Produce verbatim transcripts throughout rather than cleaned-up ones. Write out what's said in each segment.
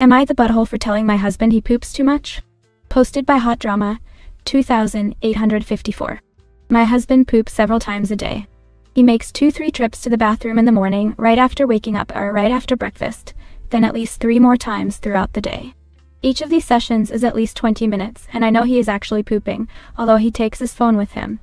Am I the butthole for telling my husband he poops too much? Posted by Hot Drama, two thousand eight hundred fifty-four. My husband poops several times a day. He makes two, three trips to the bathroom in the morning, right after waking up or right after breakfast, then at least three more times throughout the day. Each of these sessions is at least twenty minutes, and I know he is actually pooping, although he takes his phone with him.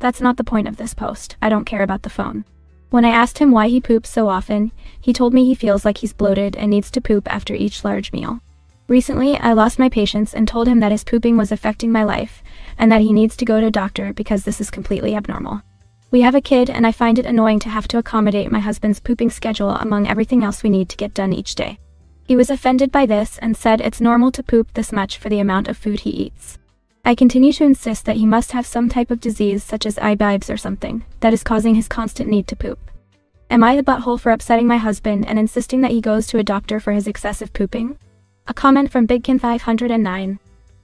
That's not the point of this post. I don't care about the phone. When I asked him why he poops so often, he told me he feels like he's bloated and needs to poop after each large meal. Recently, I lost my patience and told him that his pooping was affecting my life and that he needs to go to a doctor because this is completely abnormal. We have a kid and I find it annoying to have to accommodate my husband's pooping schedule among everything else we need to get done each day. He was offended by this and said it's normal to poop this much for the amount of food he eats. I continue to insist that he must have some type of disease such as iBibes or something that is causing his constant need to poop. Am I the butthole for upsetting my husband and insisting that he goes to a doctor for his excessive pooping? A comment from Bigkin five oh nine.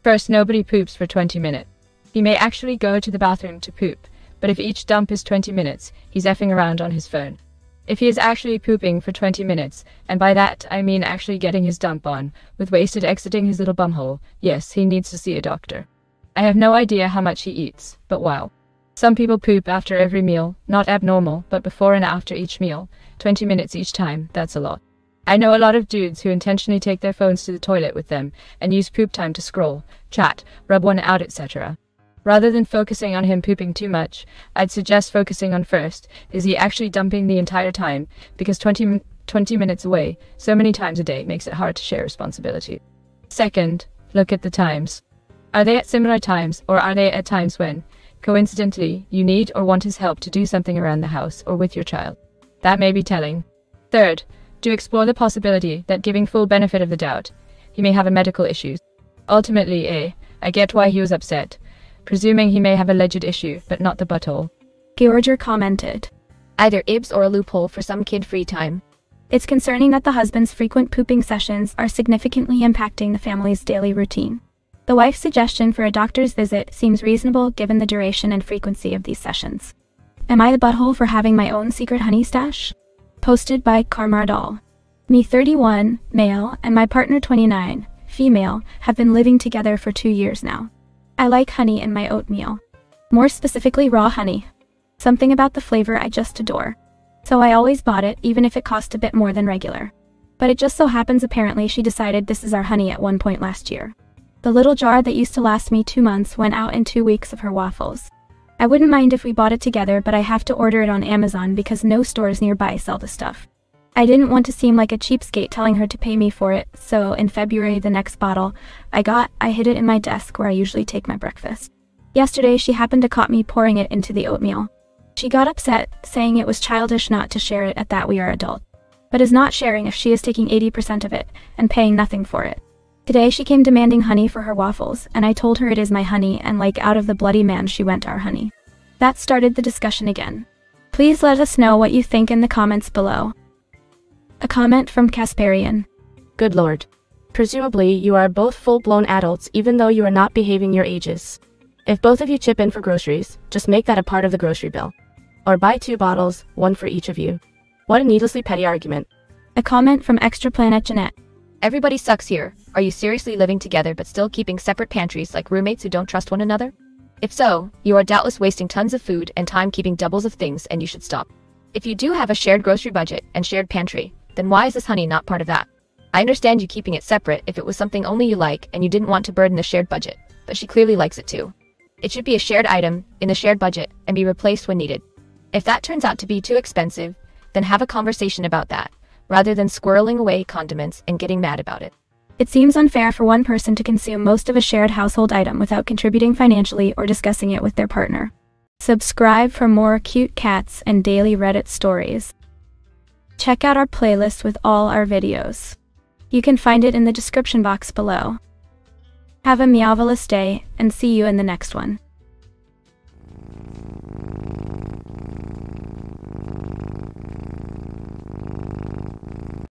First, nobody poops for twenty minutes. He may actually go to the bathroom to poop, but if each dump is twenty minutes, he's effing around on his phone. If he is actually pooping for twenty minutes, and by that I mean actually getting his dump on, with wasted exiting his little bumhole, yes, he needs to see a doctor. I have no idea how much he eats, but wow. Some people poop after every meal, not abnormal, but before and after each meal, twenty minutes each time, that's a lot. I know a lot of dudes who intentionally take their phones to the toilet with them and use poop time to scroll, chat, rub one out, et cetera. Rather than focusing on him pooping too much, I'd suggest focusing on first, is he actually dumping the entire time, because twenty, twenty minutes away, so many times a day makes it hard to share responsibility. Second, look at the times. Are they at similar times, or are they at times when, coincidentally, you need or want his help to do something around the house or with your child? That may be telling. Third, do explore the possibility that giving full benefit of the doubt, he may have a medical issue. Ultimately, eh, I get why he was upset, presuming he may have alleged issue, but not the butthole. Georgia commented, either I B S or a loophole for some kid free time. It's concerning that the husband's frequent pooping sessions are significantly impacting the family's daily routine. The wife's suggestion for a doctor's visit seems reasonable given the duration and frequency of these sessions. Am I the butthole for having my own secret honey stash? Posted by Karmardal. Me thirty-one, male, and my partner twenty-nine, female, have been living together for two years now. I like honey in my oatmeal. More specifically raw honey. Something about the flavor I just adore. So I always bought it, even if it cost a bit more than regular. But it just so happens apparently she decided this is our honey at one point last year. The little jar that used to last me two months went out in two weeks of her waffles. I wouldn't mind if we bought it together, but I have to order it on Amazon because no stores nearby sell the stuff. I didn't want to seem like a cheapskate telling her to pay me for it, so in February the next bottle I got, I hid it in my desk where I usually take my breakfast. Yesterday she happened to caught me pouring it into the oatmeal. She got upset, saying it was childish not to share it at that we are adult, but is not sharing if she is taking eighty percent of it and paying nothing for it. Today she came demanding honey for her waffles, and I told her it is my honey, and like out of the bloody man she went our honey. That started the discussion again. Please let us know what you think in the comments below. A comment from Kasparian. Good lord. Presumably you are both full-blown adults even though you are not behaving your ages. If both of you chip in for groceries, just make that a part of the grocery bill. Or buy two bottles, one for each of you. What a needlessly petty argument. A comment from Extra Planet Jeanette. Everybody sucks here. Are you seriously living together but still keeping separate pantries like roommates who don't trust one another? If so, you are doubtless wasting tons of food and time keeping doubles of things, and you should stop. If you do have a shared grocery budget and shared pantry, then why is this honey not part of that? I understand you keeping it separate if it was something only you like and you didn't want to burden the shared budget, but she clearly likes it too. It should be a shared item in the shared budget and be replaced when needed. If that turns out to be too expensive, then have a conversation about that, rather than squirreling away condiments and getting mad about it. It seems unfair for one person to consume most of a shared household item without contributing financially or discussing it with their partner. Subscribe for more cute cats and daily Reddit stories. Check out our playlist with all our videos. You can find it in the description box below. Have a meowvelous day, and see you in the next one.